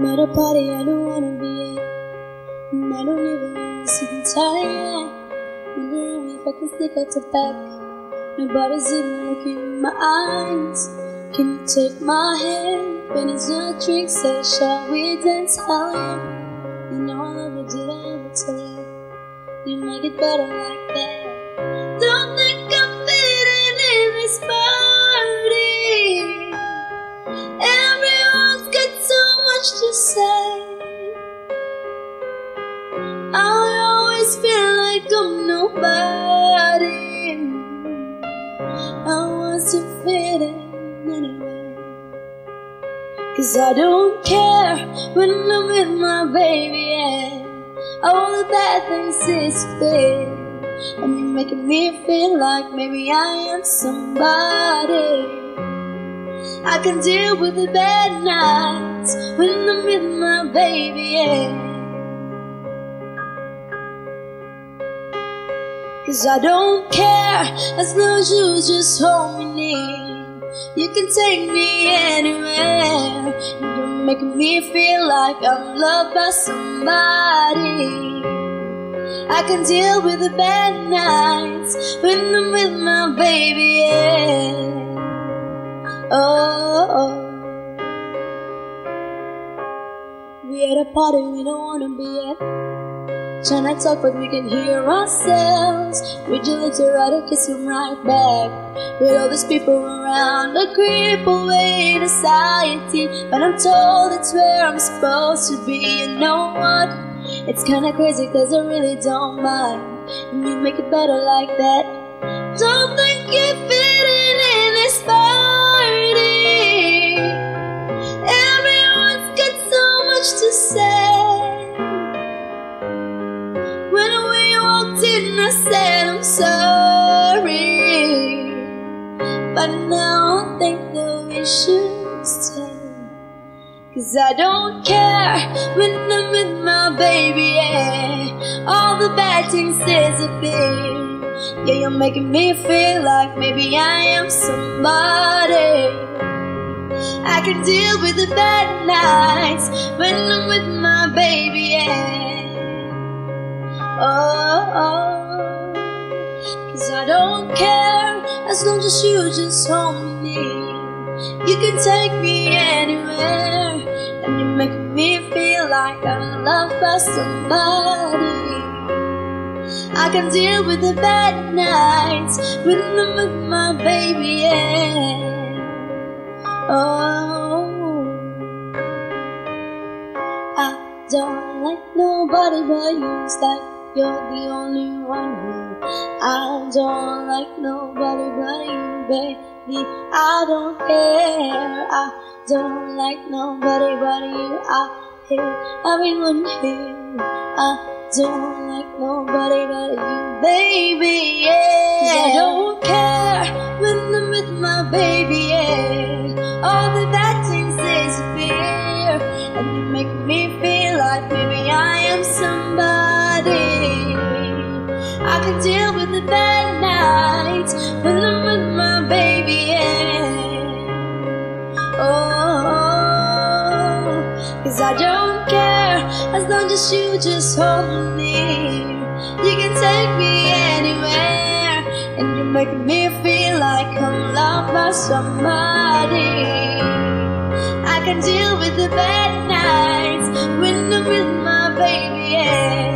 I'm at a party I don't wanna be at. I don't even wanna see the tired. Wondering if I can sneak out the back. Nobody's even looking in my eyes. Can you take my hand? Finish your drink, say shall we dance hard? You know I never did, I ever tell you. You make it better like that. Don't think I'm fitting in this party. Everyone's got so much to say. I always feel like I'm nobody. I want to fit in anyway, 'cause I don't care when I'm with my baby and all the bad things disappear. And you're making me feel like maybe I am somebody. I can deal with the bad nights when I'm with my baby, yeah. 'Cause I don't care, as long as you just hold me near. You can take me anywhere. You're making me feel like I'm loved by somebody. I can deal with the bad nights when I'm with my baby, yeah. Oh, we at a party we don't wanna be at. Trying to talk but we can hear ourselves. Read your lips or I'll kiss him right back. With all these people around, I creep away in anxiety. But I'm told it's where I'm supposed to be. You know what? It's kinda crazy 'cause I really don't mind. And you make it better like that. Don't think you're fitting in this party. Everyone's got so much to say. I said I'm sorry, but now I think that we should stay. 'Cause I don't care when I'm with my baby, yeah. All the bad things disappear. Yeah, you're making me feel like maybe I am somebody. I can deal with the bad nights when I'm with my baby, yeah. Oh, oh. 'Cause I don't care, as long as you just hold me near. You can take me anywhere. And you make me feel like I'm loved by somebody. I can deal with the bad nights when I'm with my baby, yeah. Oh, I don't like nobody but you. It's like you're the only one here. I don't like nobody but you, baby. I don't care. I don't like nobody but you. I hate everyone here. I don't like nobody but you, baby, yeah. 'Cause I don't care when I'm with my baby, yeah. All the bad things disappear. And you make me feel like maybe I am somebody. I can deal with the bad nights when I'm with my baby, yeah. Oh, 'cause I don't care, as long as you just hold me near. You can take me anywhere. And you're making me feel like I'm loved by somebody. I can deal with the bad nights when I'm with my baby, yeah.